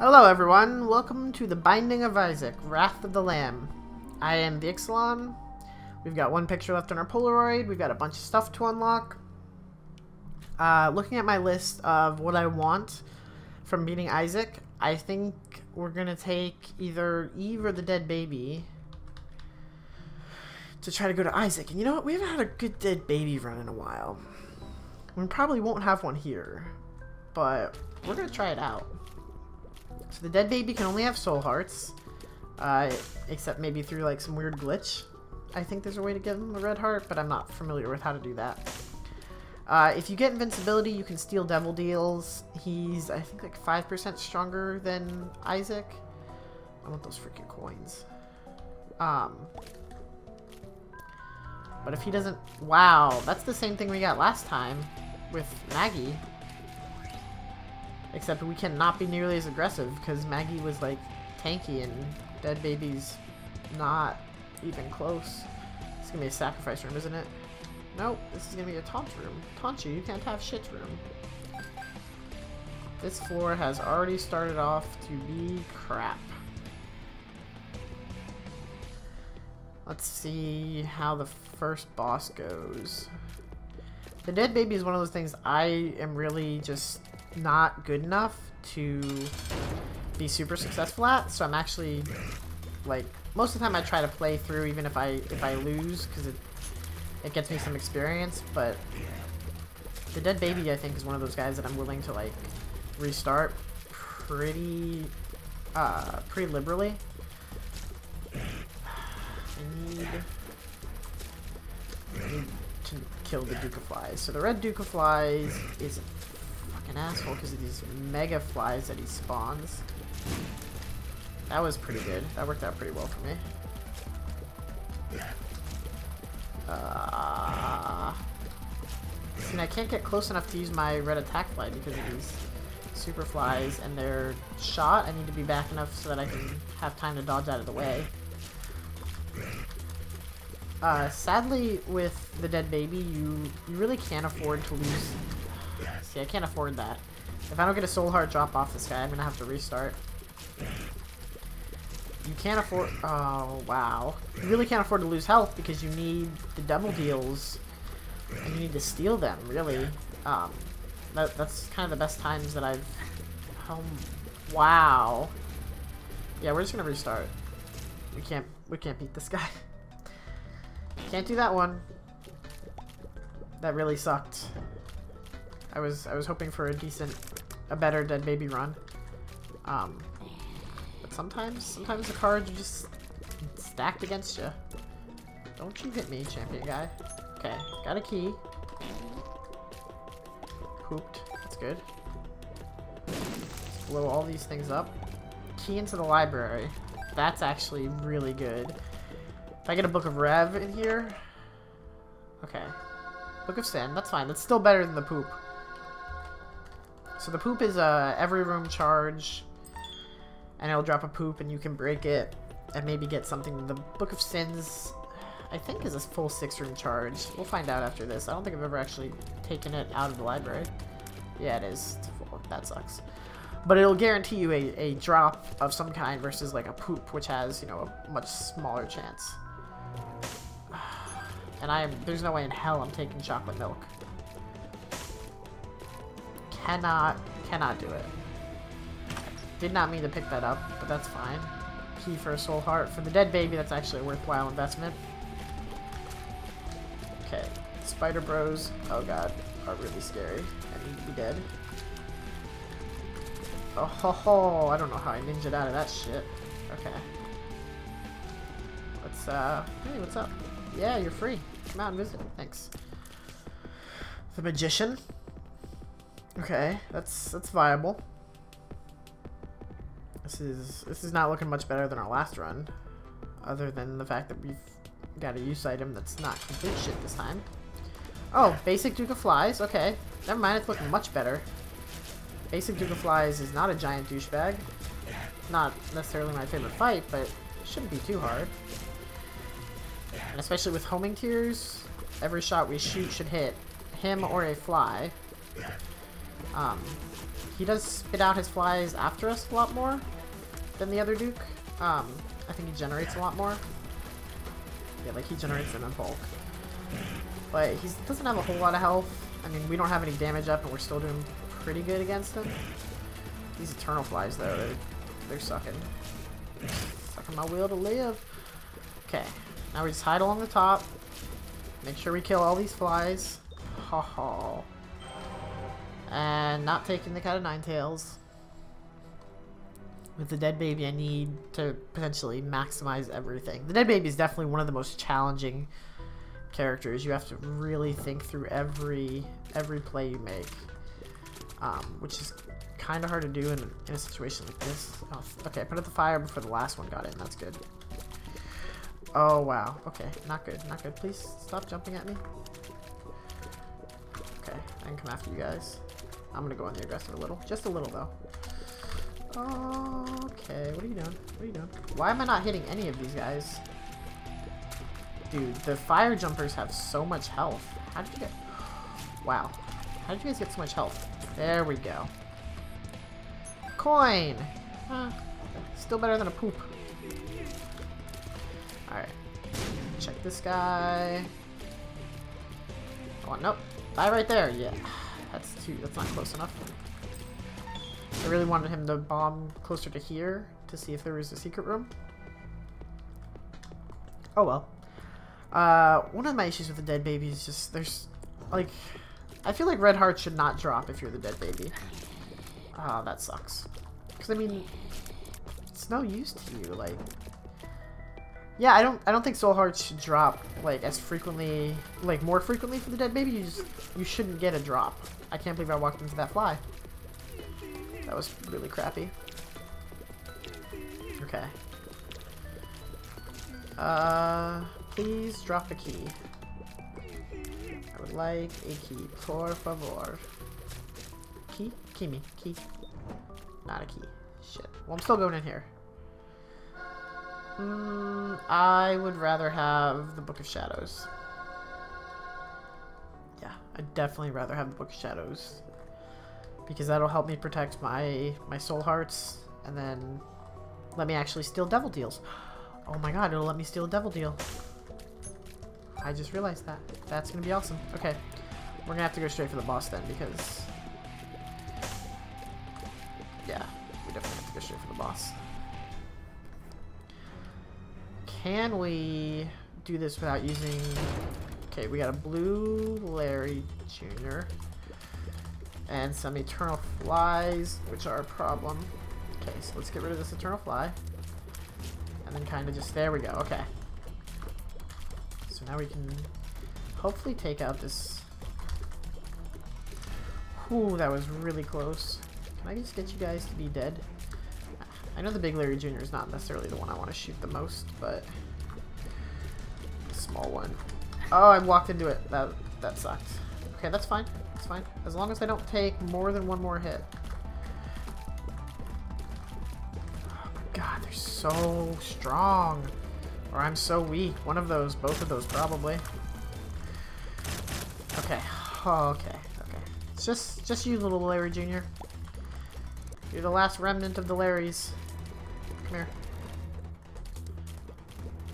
Hello everyone, welcome to The Binding of Isaac, Wrath of the Lamb. I am the Ixelan. We've got one picture left on our Polaroid, we've got a bunch of stuff to unlock. Looking at my list of what I want from beating Isaac, I think we're gonna take either Eve or the dead baby to try to go to Isaac. And you know what, we haven't had a good dead baby run in a while. We probably won't have one here, but we're gonna try it out. So the dead baby can only have soul hearts, except maybe through like some weird glitch. I think there's a way to give him a red heart, but I'm not familiar with how to do that. If you get invincibility, you can steal devil deals. He's, I think, like 5% stronger than Isaac. I want those freaking coins. But if he doesn't... Wow, that's the same thing we got last time with Maggie. Except we cannot be nearly as aggressive because Maggie was like tanky and dead baby's not even close. It's gonna be a sacrifice room, isn't it? Nope, this is gonna be a taunt room. Taunt you, you can't have shit room. This floor has already started off to be crap. Let's see how the first boss goes. The dead baby is one of those things I am really just not good enough to be super successful at, so I'm actually like most of the time I try to play through even if I lose because it gets me some experience. But the dead baby I think is one of those guys that I'm willing to like restart pretty liberally. I need to kill the Duke of Flies. So the red Duke of Flies is an asshole because of these mega flies that he spawns. That was pretty good. That worked out pretty well for me. See, I can't get close enough to use my red attack fly because of these super flies and their shot. I need to be back enough so that I can have time to dodge out of the way. Sadly, with the dead baby, you really can't afford to lose. See, I can't afford that. If I don't get a soul heart drop off this guy, I'm gonna have to restart. You can't afford... Oh, wow. You really can't afford to lose health because you need the double deals and you need to steal them, really. That's kind of the best times that I've... Oh, wow. Yeah, we're just gonna restart. We can't beat this guy. Can't do that one. That really sucked. I was hoping for a better dead baby run, but sometimes the cards are just stacked against you. Don't you hit me, champion guy. Okay, got a key. Hooped. That's good. Let's blow all these things up. Key into the library. That's actually really good. If I get a Book of Rev in here, okay. Book of Sin. That's fine. That's still better than the poop. So the poop is every room charge, and it'll drop a poop, and you can break it, and maybe get something. The Book of Sins, I think, is a full 6-room charge. We'll find out after this. I don't think I've ever actually taken it out of the library. Yeah, it is. It's full. That sucks. But it'll guarantee you a drop of some kind versus like a poop, which has, you know, a much smaller chance. And there's no way in hell I'm taking Chocolate Milk. Cannot do it. Did not mean to pick that up, but that's fine. Key for a soul heart. For the dead baby, that's actually a worthwhile investment. Okay. Spider Bros, oh god, are really scary. I need to be dead. Oh ho ho, I don't know how I ninja'd out of that shit. Okay. Let's, hey, what's up? Yeah, you're free. Come out and visit. Thanks. The magician. Okay, that's viable. This is not looking much better than our last run, other than the fact that we've got a use item that's not complete shit this time. Oh, basic Duke of Flies. Okay, never mind. It's looking much better. Basic Duke of Flies is not a giant douchebag. Not necessarily my favorite fight, but it shouldn't be too hard. And especially with homing tiers, every shot we shoot should hit him or a fly. He does spit out his flies after us a lot more than the other Duke. I think he generates a lot more. Yeah, like he generates them in bulk. But he doesn't have a whole lot of health. I mean, we don't have any damage up, and we're still doing pretty good against him. These Eternal Flies, though, they're sucking. They're sucking my will to live. Okay, now we just hide along the top. Make sure we kill all these flies. Ha ha. And not taking the Cat of Nine Tails. With the dead baby, I need to potentially maximize everything. The dead baby is definitely one of the most challenging characters. You have to really think through every play you make, which is kind of hard to do in a situation like this. Oh, okay, put out the fire before the last one got in. That's good. Oh wow. Okay, not good. Not good. Please stop jumping at me. Okay, I can come after you guys. I'm gonna go on the aggressive a little, just a little though. Okay, what are you doing? What are you doing? Why am I not hitting any of these guys? Dude, the fire jumpers have so much health. How did you get... Wow. How did you guys get so much health? There we go. Coin! Still better than a poop. Alright. Check this guy. Oh, nope. Die right there. Yeah. That's not close enough. I really wanted him to bomb closer to here to see if there was a secret room. Oh well. One of my issues with the dead baby is just there's like, I feel like red hearts should not drop if you're the dead baby. That sucks. Because I mean, it's no use to you. Like, yeah, I don't think soul hearts should drop like as frequently, like more frequently for the dead baby. You shouldn't get a drop. I can't believe I walked into that fly. That was really crappy. Okay. Please drop a key. I would like a key. Por favor. Key? Key me. Key. Not a key. Shit. Well, I'm still going in here. I would rather have the Book of Shadows. Yeah, I'd definitely rather have the Book of Shadows. Because that'll help me protect my soul hearts. And then let me actually steal devil deals. Oh my god, it'll let me steal a devil deal. I just realized that. That's gonna be awesome. Okay. We're gonna have to go straight for the boss then, because... yeah. We definitely have to go straight for the boss. Can we do this without using... okay, we got a Blue Larry Jr. and some Eternal Flies, which are a problem. Okay, so let's get rid of this Eternal Fly. And then kind of just... there we go. Okay. So now we can hopefully take out this... ooh, that was really close. Can I just get you guys to be dead? I know the Big Larry Jr. is not necessarily the one I want to shoot the most, but... the small one. Oh, I walked into it. That sucked. Okay, that's fine. That's fine. As long as I don't take more than one more hit. God, they're so strong. Or I'm so weak. One of those, both of those, probably. Okay. Oh, okay. Okay. It's just you, little Larry Jr. You're the last remnant of the Larrys. Come here.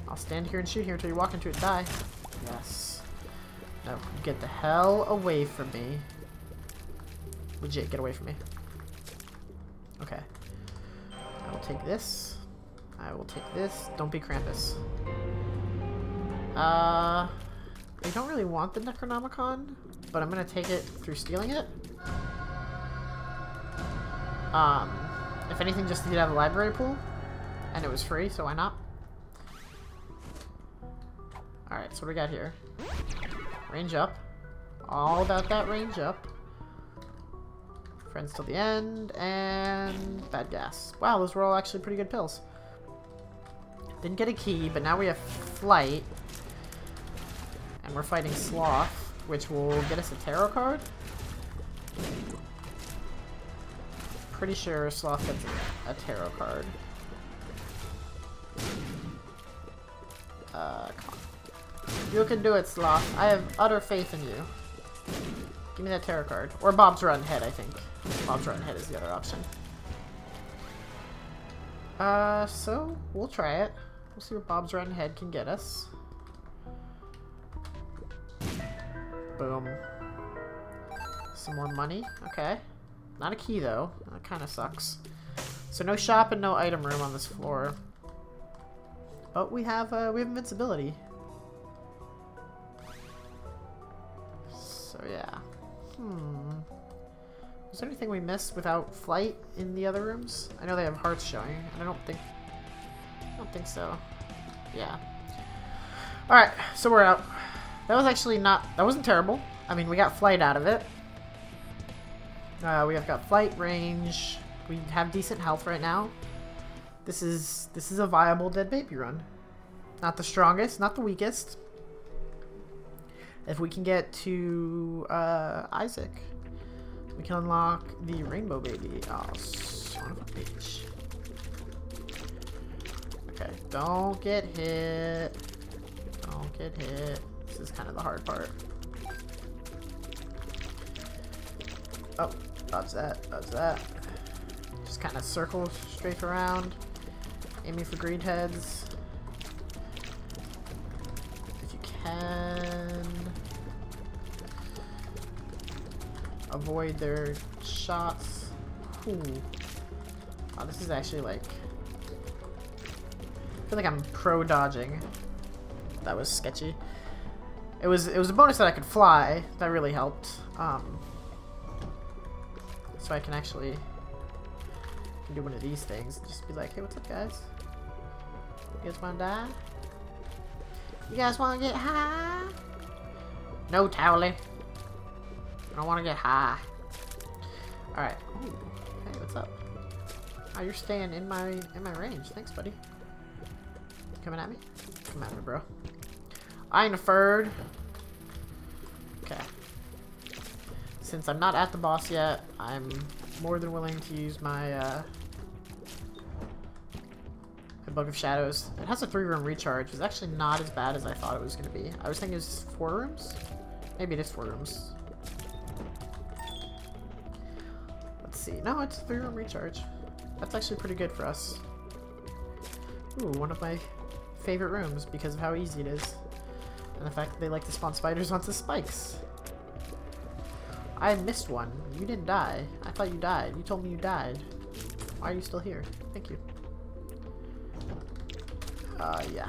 I'll stand here and shoot here until you walk into it and die. Yes. No. Get the hell away from me. Legit, get away from me. Okay. I will take this. I will take this. Don't be Krampus. I don't really want the Necronomicon, but I'm gonna take it through stealing it. If anything, just to get out of the library pool, and it was free, so why not? All right, so what do we got here? Range up. All about that range up. Friends till the end, and bad gas. Wow, those were all actually pretty good pills. Didn't get a key, but now we have flight. And we're fighting Sloth, which will get us a tarot card. Pretty sure Sloth gets a tarot card. Come on. You can do it, Sloth. I have utter faith in you. Give me that tarot card. Or Bob's Rotten Head, I think. Bob's Rotten Head is the other option. So we'll try it. We'll see what Bob's Rotten Head can get us. Boom. Some more money. Okay. Not a key though. That kind of sucks. So no shop and no item room on this floor. But we have invincibility. So yeah. Is there anything we missed without flight in the other rooms? I know they have hearts showing. And I don't think so. Yeah. All right. So we're out. That was actually not. That wasn't terrible. I mean, we got flight out of it. We have got flight range. We have decent health right now. This is a viable dead baby run. Not the strongest, not the weakest. If we can get to Isaac, we can unlock the rainbow baby. Oh, son of a bitch. Okay, don't get hit. Don't get hit. This is kind of the hard part. Oh, dodge that, dodge that. Just kind of circle straight around. Aiming for greed heads. If you can. Avoid their shots. Ooh. Oh, this is actually like... I feel like I'm pro-dodging. That was sketchy. It was a bonus that I could fly. That really helped. So I can actually do one of these things. Just be like, hey, what's up, guys? You guys want to die? You guys want to get high? No, Towelie. I don't want to get high. Alright. Hey, what's up? Oh, you're staying in my range. Thanks, buddy. You coming at me? Come at me, bro. I ain't afraid. Okay. Since I'm not at the boss yet, I'm more than willing to use my Book of Shadows. It has a 3-room recharge. It's actually not as bad as I thought it was going to be. I was thinking it was 4 rooms. Maybe it is 4 rooms. Let's see. No, it's a 3-room recharge. That's actually pretty good for us. Ooh, one of my favorite rooms because of how easy it is. And the fact that they like to spawn spiders onto spikes. I missed one. You didn't die. I thought you died. You told me you died. Why are you still here? Thank you. Yeah. I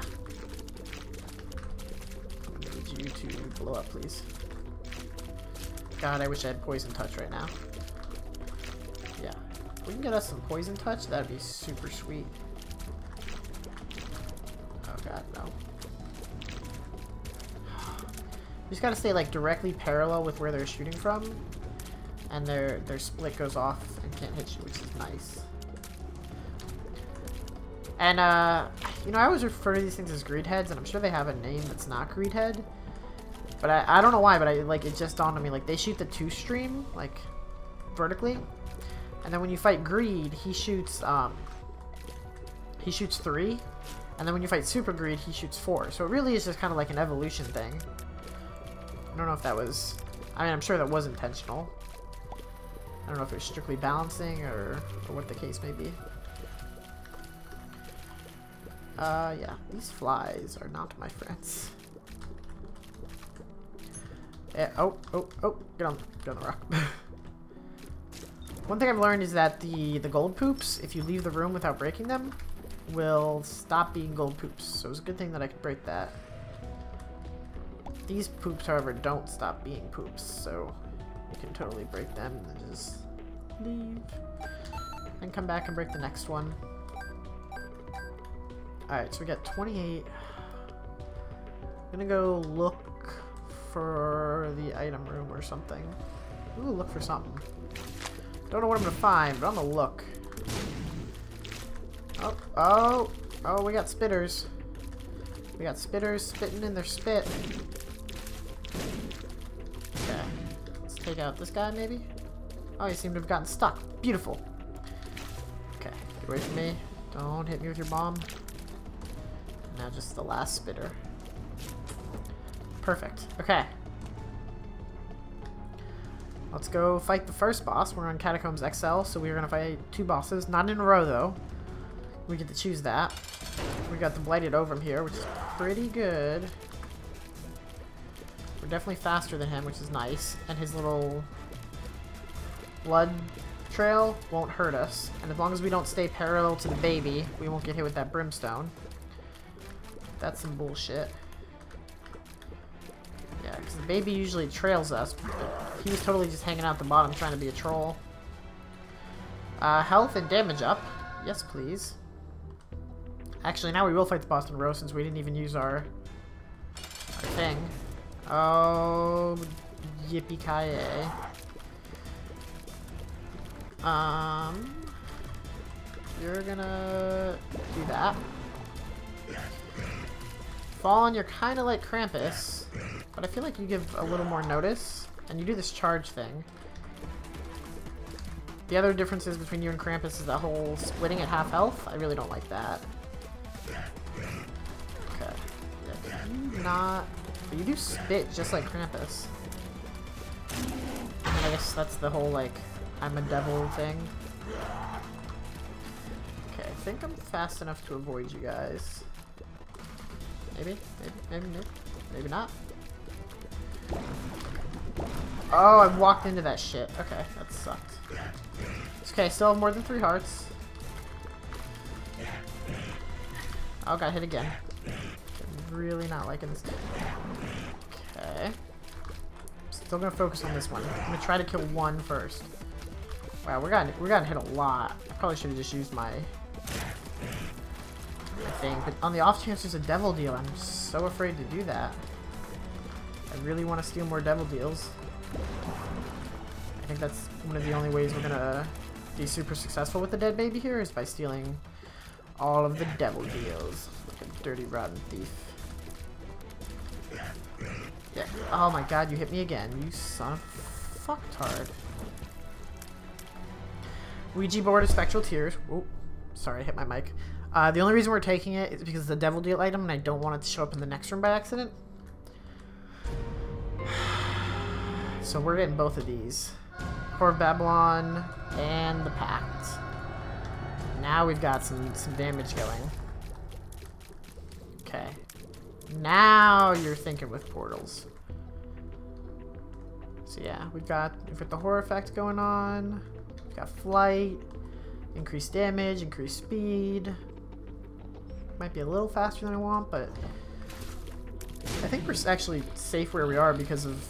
need you to blow up, please. God, I wish I had poison touch right now. Yeah. If we can get us some poison touch, that'd be super sweet. Oh god, no. You just gotta stay like directly parallel with where they're shooting from, and their split goes off and can't hit you, which is nice. And you know, I always refer to these things as greed heads, and I'm sure they have a name that's not greed head, but I don't know why, but it just dawned on me, like, they shoot the 2-stream like vertically, and then when you fight greed, he shoots 3, and then when you fight super greed, he shoots 4. So it really is just kind of like an evolution thing. I don't know if that was... I mean, I'm sure that was intentional. I don't know if it was strictly balancing or what the case may be. Yeah. These flies are not my friends. Yeah, oh. Get on the rock. One thing I've learned is that the gold poops, if you leave the room without breaking them, will stop being gold poops. So it was a good thing that I could break that. These poops, however, don't stop being poops, so you can totally break them and then just leave. And come back and break the next one. Alright, so we got 28. I'm gonna go look for the item room or something. Ooh, look for something. Don't know what I'm gonna find, but I'm gonna look. Oh, we got spitters. We got spitters spitting in their spit. Take out this guy, maybe? Oh, he seemed to have gotten stuck. Beautiful. Okay, get away from me. Don't hit me with your bomb. Now just the last spitter. Perfect. Okay. Let's go fight the first boss. We're on Catacombs XL, so we're going to fight two bosses. Not in a row, though. We get to choose that. We got the Blighted Ovarium here, which is pretty good. We're definitely faster than him, which is nice. And his little blood trail won't hurt us. And as long as we don't stay parallel to the baby, we won't get hit with that brimstone. That's some bullshit. Yeah, because the baby usually trails us. But he was totally just hanging out the bottom trying to be a troll. Health and damage up. Yes, please. Actually, now we will fight the Boston Row since we didn't even use our thing. Oh, yippee-ki-yay. You're gonna do that. Fallen, you're kind of like Krampus, but I feel like you give a little more notice, and you do this charge thing. The other differences between you and Krampus is that whole splitting at half health. I really don't like that. Okay. Yeah, can you not... But you do spit just like Krampus. And I guess that's the whole, like, I'm a devil thing. Okay, I think I'm fast enough to avoid you guys. Maybe not. Oh, I walked into that shit. Okay, that sucked. Okay, still have more than 3 hearts. Oh, got hit again. I'm really not liking this game. Okay. Still gonna focus on this one. I'm gonna try to kill one first. Wow, we got hit a lot. I probably should have just used my thing. But on the off chance there's a devil deal, I'm so afraid to do that. I really want to steal more devil deals. I think that's one of the only ways we're gonna be super successful with the dead baby here is by stealing all of the devil deals. Like a dirty, rotten thief. Yeah. Oh my god, you hit me again, you son of a fucktard. Ouija board of spectral tears. Oh, sorry, I hit my mic. The only reason we're taking it is because it's a devil deal item and I don't want it to show up in the next room by accident. So we're getting both of these. Horror of Babylon and the Pact. Now we've got some damage going. Okay. Now you're thinking with portals. So yeah, we've got the horror effect going on. We've got flight, increased damage, increased speed. Might be a little faster than I want, but I think we're actually safe where we are because of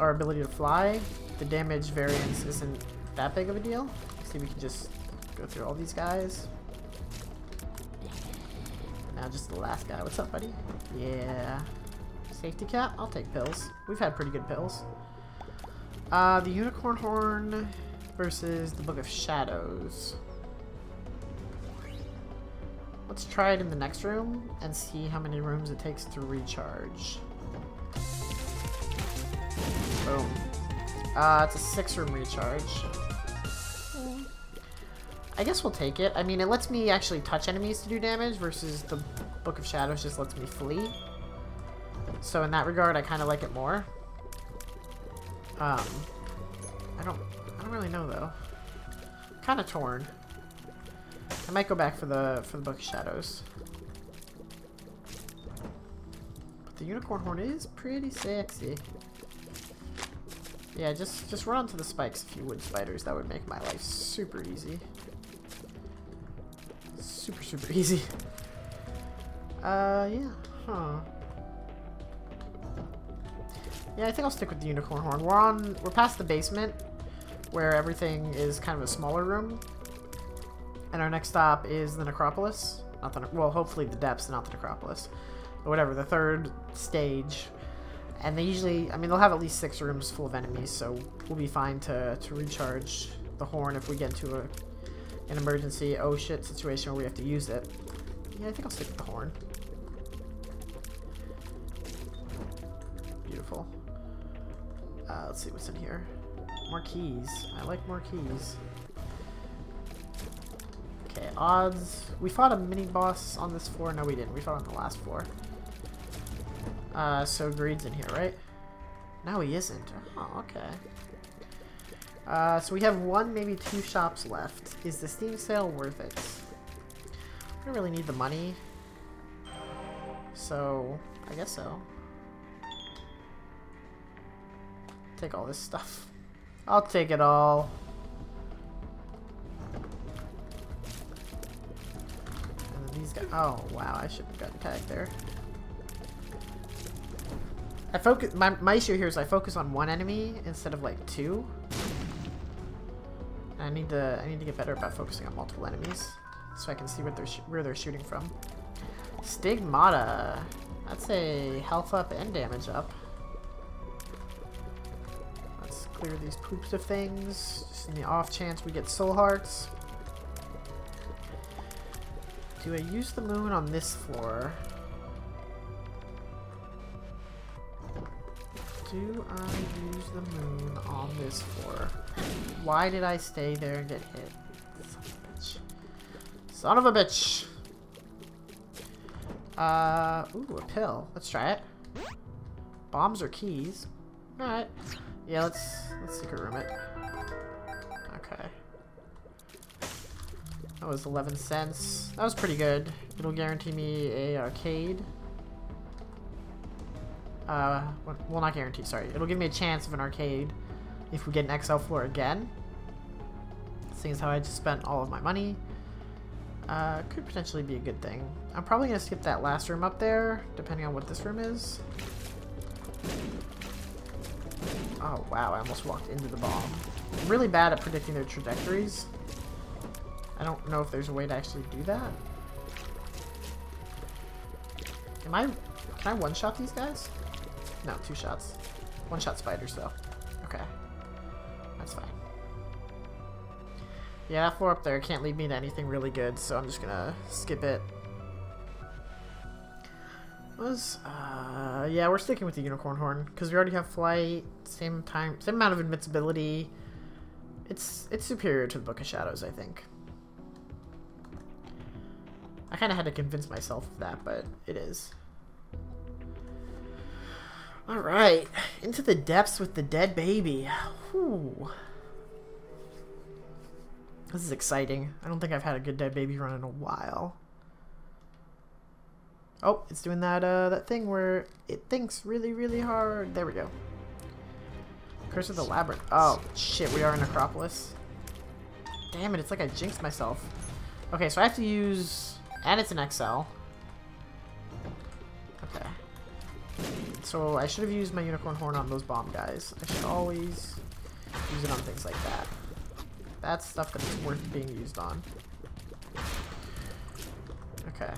our ability to fly. The damage variance isn't that big of a deal. See, we can just go through all these guys. Now just the last guy. What's up, buddy? Yeah. Safety cap? I'll take pills. We've had pretty good pills. The Unicorn Horn versus the Book of Shadows. Let's try it in the next room and see how many rooms it takes to recharge. Boom. It's a 6-room recharge. I guess we'll take it. I mean, it lets me actually touch enemies to do damage versus the Book of Shadows just lets me flee. So in that regard, I kind of like it more. I don't really know though. Kind of torn. I might go back for the Book of Shadows. But the Unicorn Horn is pretty sexy. Yeah, just run onto the spikes if you would, spiders. That would make my life super easy. Super, super easy. Yeah. Huh. Yeah, I think I'll stick with the Unicorn Horn. We're past the basement, where everything is kind of a smaller room. And our next stop is the Necropolis. Well, hopefully the depths, not the Necropolis. But whatever, the third stage. And they usually, I mean, they'll have at least 6 rooms full of enemies, so we'll be fine to recharge the horn if we get into an emergency, oh shit, situation where we have to use it. Yeah, I think I'll stick with the horn. Beautiful. Let's see what's in here. More keys. I like more keys. Okay, odds. We fought a mini-boss on this floor. No, we didn't. We fought on the last floor. So Greed's in here, right? No, he isn't. Oh, okay. So we have one, maybe two shops left. Is the Steam sale worth it? I don't really need the money. So, I guess so. Take all this stuff. I'll take it all. And then these guys. Oh, wow. I should have gotten tagged there. I focus. My issue here is I focus on one enemy instead of like two. And I need to get better about focusing on multiple enemies so I can see what they're where they're shooting from. Stigmata. That's a health up and damage up. Let's clear these poops of things. Just in the off chance we get soul hearts. Do I use the moon on this floor? Do I use the moon on this floor? Why did I stay there and get hit? Son of a bitch! Ooh, a pill. Let's try it. Bombs or keys? Alright. Yeah, let's secret room it. Okay. That was 11 cents. That was pretty good. It'll guarantee me a arcade. Well, not guarantee, sorry. It'll give me a chance of an arcade if we get an XL floor again. Seeing as how I just spent all of my money. Could potentially be a good thing. I'm probably going to skip that last room up there, depending on what this room is. Oh, wow, I almost walked into the bomb. I'm really bad at predicting their trajectories. I don't know if there's a way to actually do that. Can I one-shot these guys? No, two shots. One-shot spiders, though. Okay. That's fine. Yeah, that floor up there can't lead me to anything really good, so I'm just gonna skip it. Yeah, we're sticking with the Unicorn Horn, because we already have flight, same amount of invincibility. It's superior to the Book of Shadows, I think. I kind of had to convince myself of that, but it is. Alright, into the depths with the dead baby. Whew. This is exciting. I don't think I've had a good dead baby run in a while. Oh, it's doing that that thing where it thinks really, really hard. There we go. Curse of the Labyrinth. Oh, shit, we are in Acropolis. Damn it, it's like I jinxed myself. Okay, so I have to use... And it's an XL. Okay. So I should have used my Unicorn Horn on those bomb guys. I should always use it on things like that. That's stuff that's worth being used on. Okay.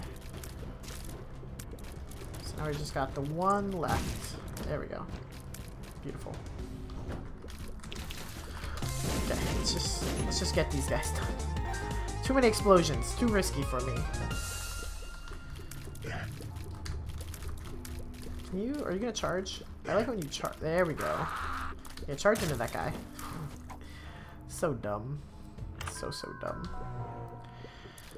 So now we just got the one left. There we go. Beautiful. Okay, let's just get these guys done. Too many explosions. Too risky for me. Are you gonna charge? I like when you charge. There we go. Yeah, charge into that guy. So dumb. So dumb.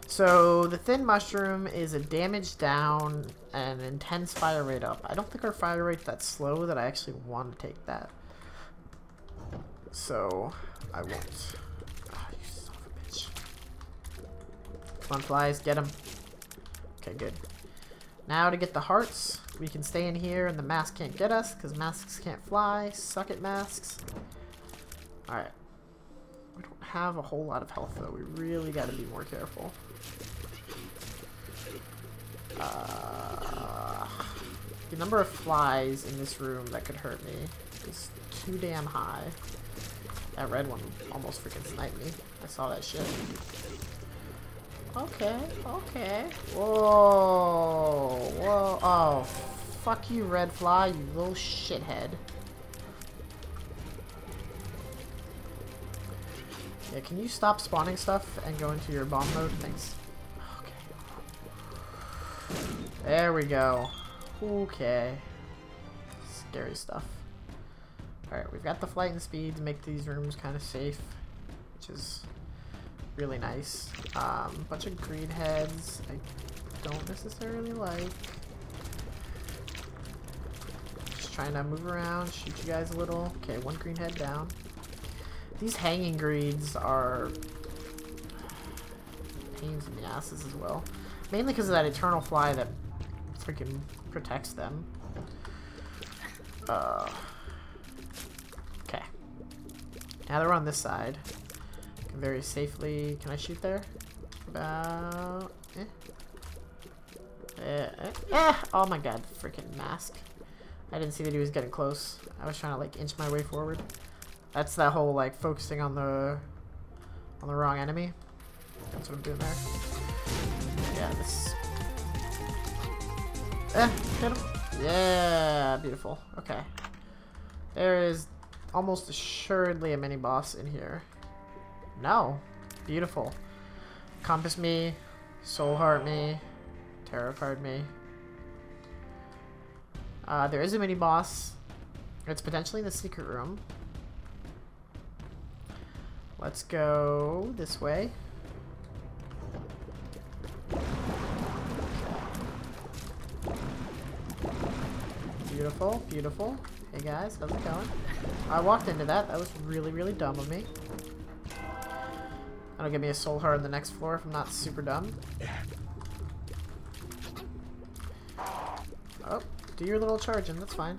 So the thin mushroom is a damage down and intense fire rate up. I don't think our fire rate's that slow that I actually want to take that. So I won't. Oh, you son of a bitch. Come on, flies, get him. Okay, good. Now to get the hearts, we can stay in here and the mask can't get us because masks can't fly. Suck it, masks. Alright. We don't have a whole lot of health, though. We really got to be more careful. The number of flies in this room that could hurt me is too damn high. That red one almost freaking sniped me. I saw that shit. Okay, okay. Whoa, whoa. Oh, fuck you, red fly, you little shithead. Yeah, can you stop spawning stuff and go into your bomb mode? Thanks. Okay. There we go. Okay. Scary stuff. Alright, we've got the flight and speed to make these rooms kind of safe, which is really nice. Bunch of green heads I don't necessarily like. Just trying to move around, shoot you guys a little. Okay, one green head down. These hanging greeds are pains in the asses as well. Mainly because of that eternal fly that freaking protects them. Okay. Now they're on this side. I can very safely... Can I shoot there? About... Oh my god, freaking mask. I didn't see that he was getting close. I was trying to like inch my way forward. That's that whole like focusing on the wrong enemy. That's what I'm doing there. Yeah, this. Hit him. Yeah, beautiful. Okay. There is almost assuredly a mini boss in here. No. Beautiful. Compass me, soul heart me, tarot card me. There is a mini boss. It's potentially in the secret room. Let's go this way. Beautiful, beautiful. Hey guys, how's it going? I walked into that. That was really, really dumb of me. That'll give me a soul heart on the next floor if I'm not super dumb. Oh, do your little charging. That's fine.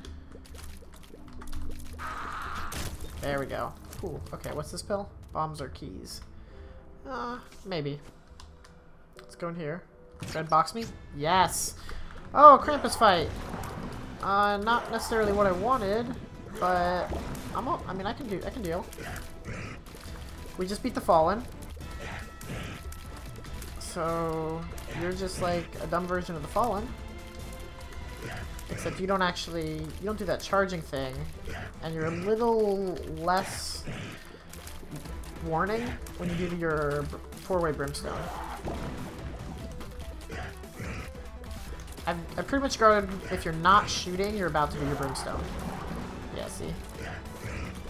There we go. Cool. Okay, what's this pill? Bombs or keys? Maybe. Let's go in here. Red box me? Yes! Oh, Krampus fight! Not necessarily what I wanted, but I'm all, I can deal. We just beat the Fallen. So you're just like a dumb version of the Fallen. Except you don't actually, you don't do that charging thing, and you're a little less warning when you do your four-way Brimstone. I pretty much guarded, if you're not shooting, you're about to do your Brimstone. Yeah, see? And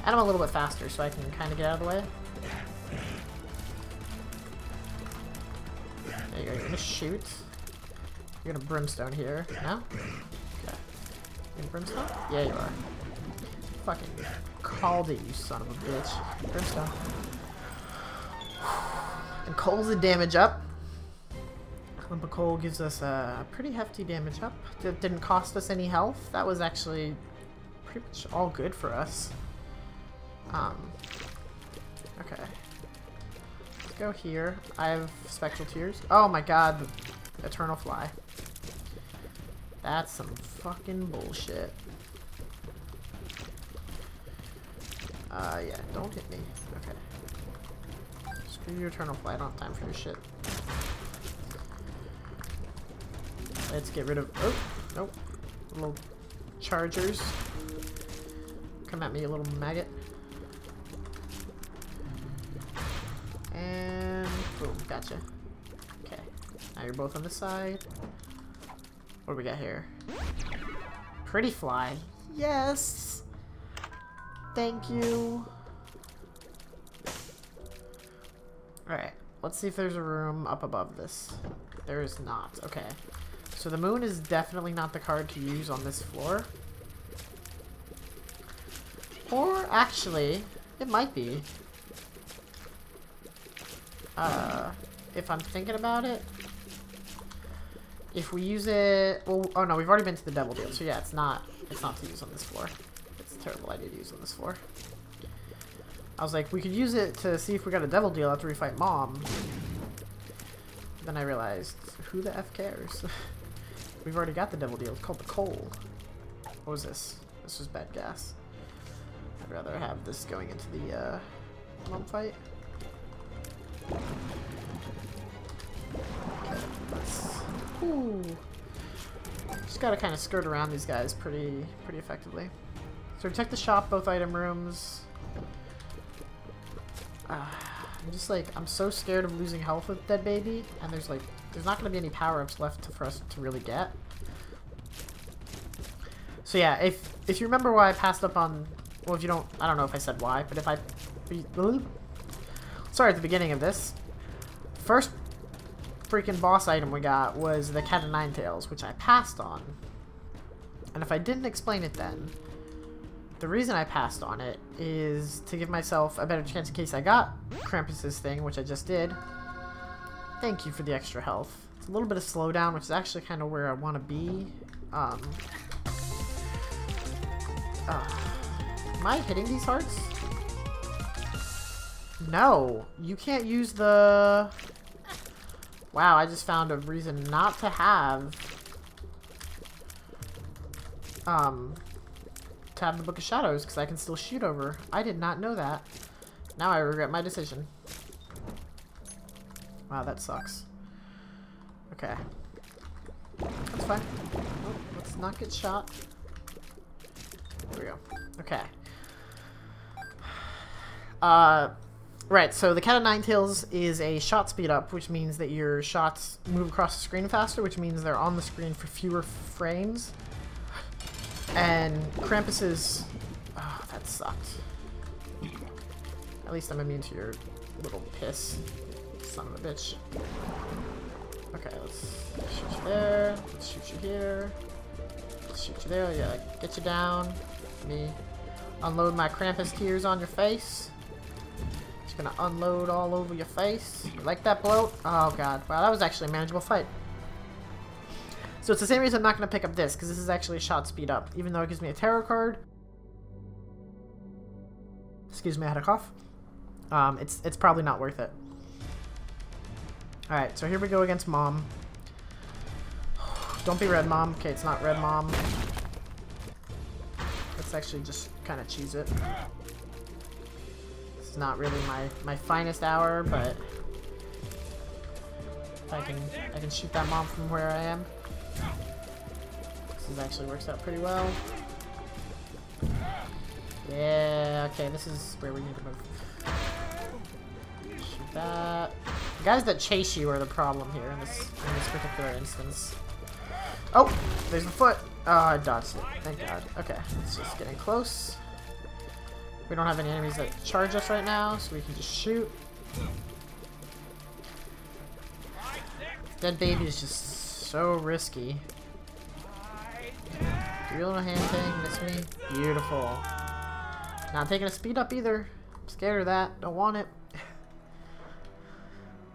I'm a little bit faster, so I can kind of get out of the way. There you go, you're gonna shoot. You're gonna Brimstone here. No? Okay. You're gonna Brimstone? Yeah, you are. Fucking called it, you son of a bitch. Brimstone. And coal's the damage up. Limpa Coal gives us a pretty hefty damage up. That didn't cost us any health. That was actually pretty much all good for us. Okay. Let's go here. I have Spectral Tears. Oh my god, the Eternal Fly. That's some fucking bullshit. Yeah, don't hit me. Okay. Screw your Eternal Fly, I don't have time for your shit. Let's get rid of... Oh, nope. Little chargers. Come at me, you little maggot. And... boom, gotcha. Okay. Now you're both on this side. What do we got here? Pretty fly. Yes! Thank you. Alright. Let's see if there's a room up above this. There is not. Okay. So the moon is definitely not the card to use on this floor. Or, actually, it might be. If I'm thinking about it. If we use it... Well, oh no, we've already been to the devil deal. So yeah, it's not to use on this floor. It's a terrible idea to use on this floor. I was like, we could use it to see if we got a devil deal after we fight Mom. Then I realized, who the F cares? We've already got the devil deal. It's called the coal. What was this? This was bad gas. I'd rather have this going into the Mom fight. Okay, let's... Ooh. Just gotta kind of skirt around these guys pretty effectively. So check the shop, both item rooms. I'm just like, I'm so scared of losing health with Dead Baby, and there's like... There's not going to be any power-ups left for us to really get. So yeah, if you remember why I passed up on... Well, if you don't... I don't know if I said why, but if I... Sorry, at the beginning of this. First freaking boss item we got was the Cat of Nine Tails, which I passed on. And if I didn't explain it then, The reason I passed on it is to give myself a better chance in case I got Krampus's thing, which I just did. Thank you for the extra health. It's a little bit of slowdown, which is actually kind of where I want to be. Am I hitting these hearts? No, you can't use the... Wow, I just found a reason not to have the Book of Shadows, because I can still shoot over. I did not know that. Now I regret my decision. Wow, that sucks. Okay. That's fine. Oh, let's not get shot. There we go. Okay. Right, so the Cat of Nine Tails is a shot speed up, which means that your shots move across the screen faster, which means they're on the screen for fewer frames. And Krampus's... Oh, that sucked. At least I'm immune to your little piss. Son of a bitch. Okay, let's shoot you there. Let's shoot you here. Let's shoot you there. Yeah, get you down. Let me unload my Krampus tears on your face. Just gonna unload all over your face. You like that bloat? Oh god. Wow, that was actually a manageable fight. So it's the same reason I'm not going to pick up this, because this is actually a shot speed up. Even though it gives me a tarot card. Excuse me, I had a cough. It's probably not worth it. Alright, so here we go against Mom. Don't be Red Mom. Okay, it's not Red Mom. Let's actually just kind of cheese it. It's not really my finest hour, but... I can shoot that Mom from where I am. This actually works out pretty well. Yeah, okay, this is where we need to move. Shoot that. The guys that chase you are the problem here in this particular instance. Oh, there's the foot. Oh, I dodged it. Thank God. Okay, it's just getting close. We don't have any enemies that charge us right now, so we can just shoot. Dead baby is just so risky. Do your little hand thing, miss me? Beautiful. Not taking a speed up either. I'm scared of that. Don't want it.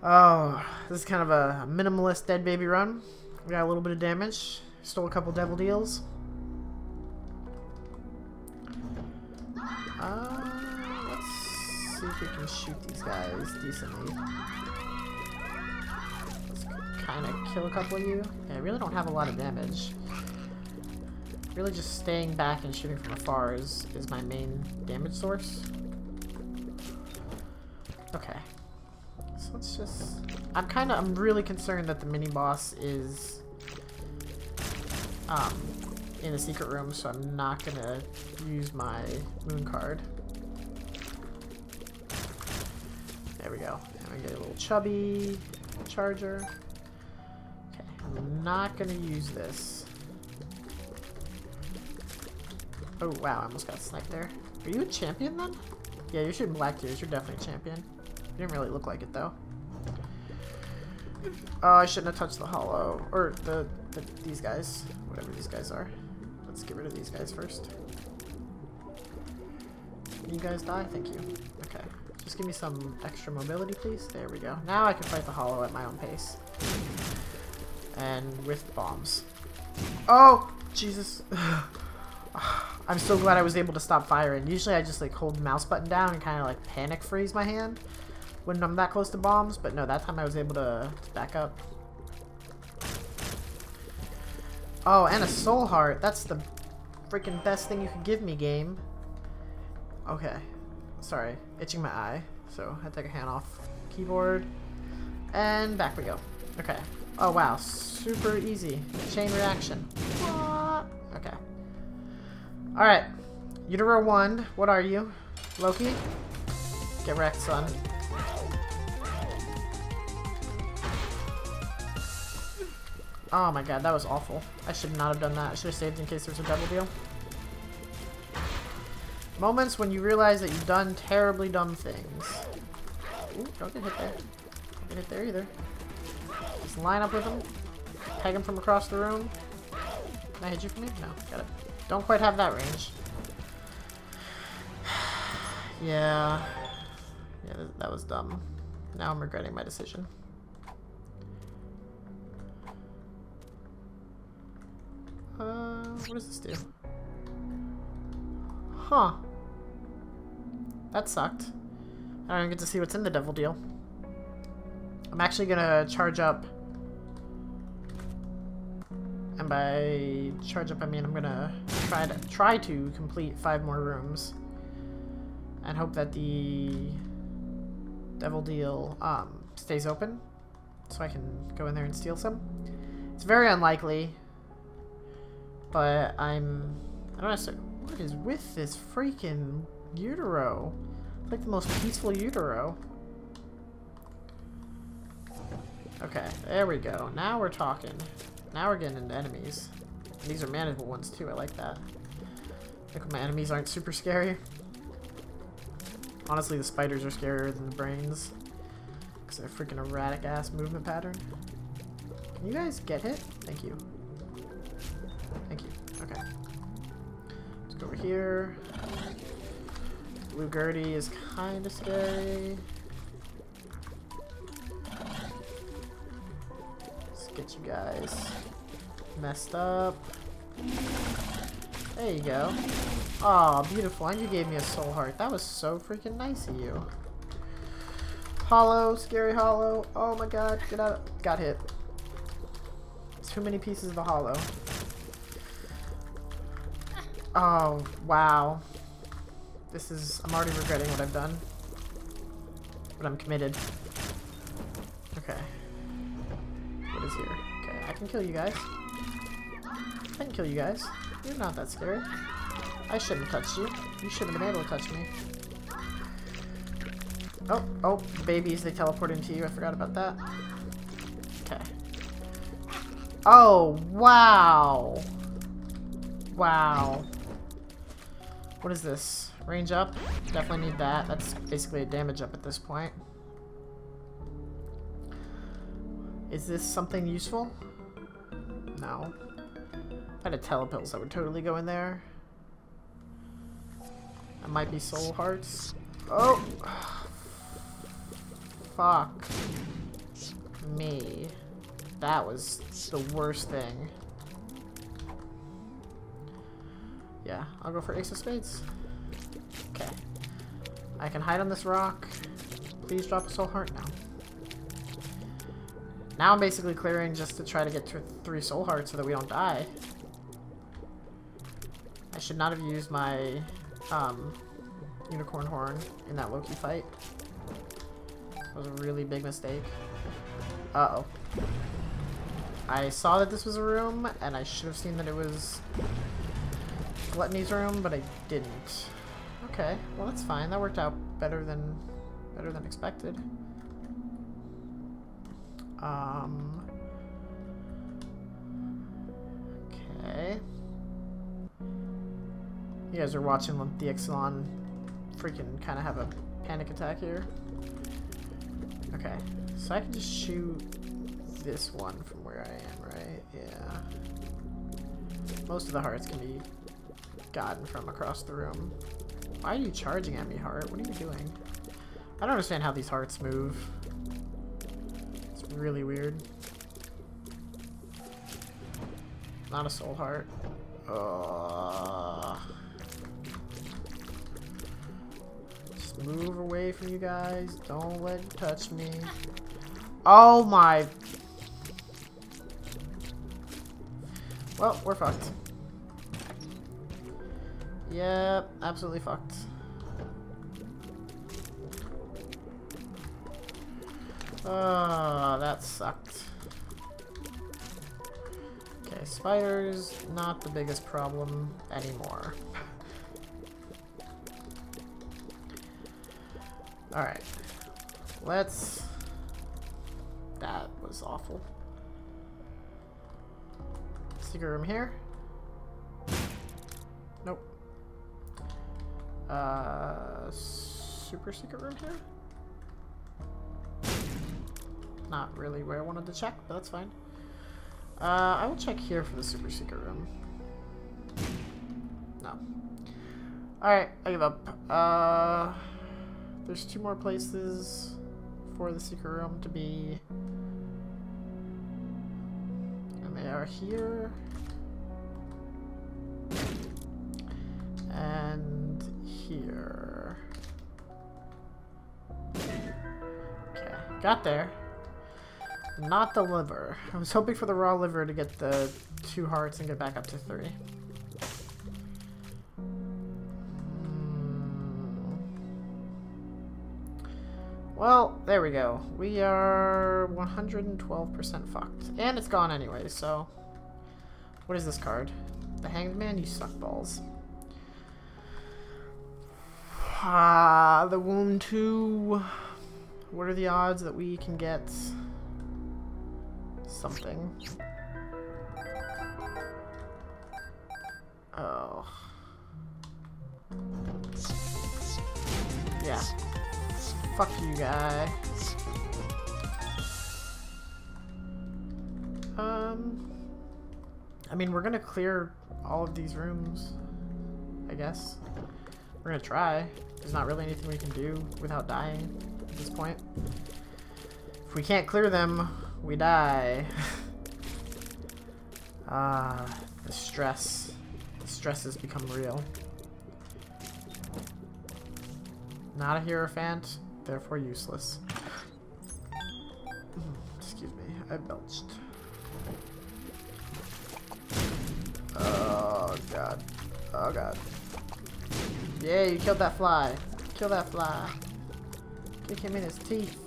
Oh, this is kind of a minimalist dead baby run. We got a little bit of damage. Stole a couple devil deals. Let's see if we can shoot these guys decently. Let's kind of kill a couple of you. Yeah, I really don't have a lot of damage. Really just staying back and shooting from afar is my main damage source. Okay. So let's just... I'm really concerned that the mini-boss is in the secret room, so I'm not gonna use my moon card. There we go. I'm gonna get a little chubby charger. Okay, I'm not gonna use this. Oh, wow, I almost got sniped there. Are you a champion, then? Yeah, you're shooting black tears. You're definitely a champion. You didn't really look like it, though. Oh, I shouldn't have touched the hollow. Or these guys. Whatever these guys are. Let's get rid of these guys first. Can you guys die? Thank you. Okay. Just give me some extra mobility, please. There we go. Now I can fight the hollow at my own pace. And with bombs. Oh! Jesus. I'm so glad I was able to stop firing. Usually I just like hold the mouse button down and kind of like panic freeze my hand when I'm that close to bombs, but no, that time I was able to back up. Oh, and a soul heart. That's the freaking best thing you could give me, game. Okay. Sorry. Itching my eye. So I took a hand off keyboard. And back we go. Okay. Oh, wow. Super easy. Chain reaction. Okay. Alright, Utero 1, what are you? Loki? Get wrecked, son. Oh my god, that was awful. I should not have done that. I should have saved in case there was a double deal. Moments when you realize that you've done terribly dumb things. Ooh, don't get hit there. Don't get hit there either. Just line up with him. Tag him from across the room. Can I hit you from here? No, got it. Don't quite have that range. Yeah. Yeah, that was dumb. Now I'm regretting my decision. What does this do? Huh. That sucked. I don't get to see what's in the devil deal. I'm actually gonna charge up. And by charge up, I mean I'm gonna try to complete 5 more rooms. And hope that the devil deal stays open. So I can go in there and steal some. It's very unlikely. But I don't know, what is with this freaking Utero? It's like the most peaceful Utero. Okay, there we go. Now we're talking. Now we're getting into enemies. And these are manageable ones too, I like that. Look, like my enemies aren't super scary. Honestly, the spiders are scarier than the brains. Because they're freaking erratic ass movement pattern. Can you guys get hit? Thank you. Thank you. Okay. Let's go over here. Blue Gertie is kind of scary. Let's get you guys messed up. There you go. Aw, beautiful. And you gave me a soul heart. That was so freaking nice of you. Hollow. Scary hollow. Oh my god. Get out. Got hit. Too many pieces of the hollow. Oh, wow. This is... I'm already regretting what I've done. But I'm committed. Okay. What is here? Okay, I can kill you guys. I can kill you guys. You're not that scary. I shouldn't have touched you. You shouldn't have been able to touch me. Oh, oh, babies, they teleport into you. I forgot about that. Okay. Oh, wow. Wow. What is this? Range up? Definitely need that. That's basically a damage up at this point. Is this something useful? No. If I had a telepills, I would totally go in there. That might be soul hearts. Oh! Fuck. Me. That was the worst thing. Yeah, I'll go for Ace of Spades. Okay. I can hide on this rock. Please drop a soul heart now. Now I'm basically clearing just to try to get to 3 soul hearts so that we don't die. I should not have used my Unicorn Horn in that Loki fight. That was a really big mistake. Uh-oh. I saw that this was a room, and I should have seen that it was... Gluttony's room, but I didn't. Okay, well that's fine. That worked out better than expected. Okay. You guys are watching the Ixelan freaking kind of have a panic attack here. Okay, so I can just shoot this one from where I am, right? Yeah. Most of the hearts can be gotten from across the room. Why are you charging at me, heart? What are you doing? I don't understand how these hearts move. It's really weird. Not a soul heart. Just move away from you guys. Don't let it touch me. Oh my. Well, we're fucked. Yep, absolutely fucked. Oh, that sucked. Okay, spiders, not the biggest problem anymore. Alright. Let's... That was awful. Secret room here. Nope. Super secret room here? Not really where I wanted to check, but that's fine. I will check here for the super secret room. No. Alright, I give up. There's two more places for the secret room to be. And they are here. And here. Okay, got there. Not the liver. I was hoping for the raw liver to get the 2 hearts and get back up to 3. Well, there we go. We are 112% fucked. And it's gone anyway, so... What is this card? The Hanged Man? You suck balls. Ah, the Wound 2. What are the odds that we can get... something? Oh. Yeah. Fuck you, guy. I mean, we're gonna clear all of these rooms, I guess. We're gonna try. There's not really anything we can do without dying at this point. If we can't clear them, we die. Ah, the stress. The stress has become real. Not a Hierophant, therefore useless. Excuse me, I belched. Oh god. Oh god. Yeah, you killed that fly. Kill that fly. Kick him in his teeth.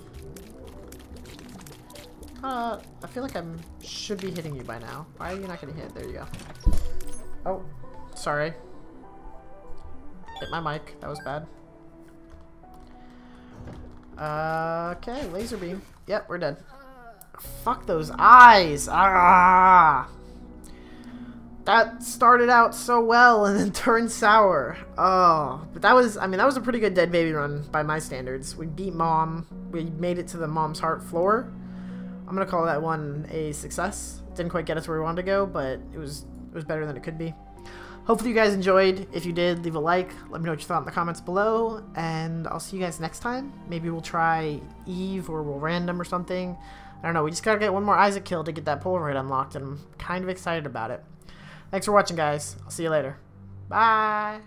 I feel like I should be hitting you by now. Why are you not getting hit? There you go. Oh, sorry. Hit my mic. That was bad. Okay, laser beam. Yep, we're dead. Fuck those eyes! Ah! That started out so well and then turned sour. Oh, but that was, I mean, that was a pretty good dead baby run by my standards. We beat mom. We made it to the mom's heart floor. I'm gonna call that one a success. Didn't quite get us where we wanted to go, but it was better than it could be. Hopefully you guys enjoyed. If you did, leave a like. Let me know what you thought in the comments below. And I'll see you guys next time. Maybe we'll try Eve or we'll random or something. I don't know. We just gotta get one more Isaac kill to get that Polaroid unlocked. And I'm kind of excited about it. Thanks for watching, guys. I'll see you later. Bye.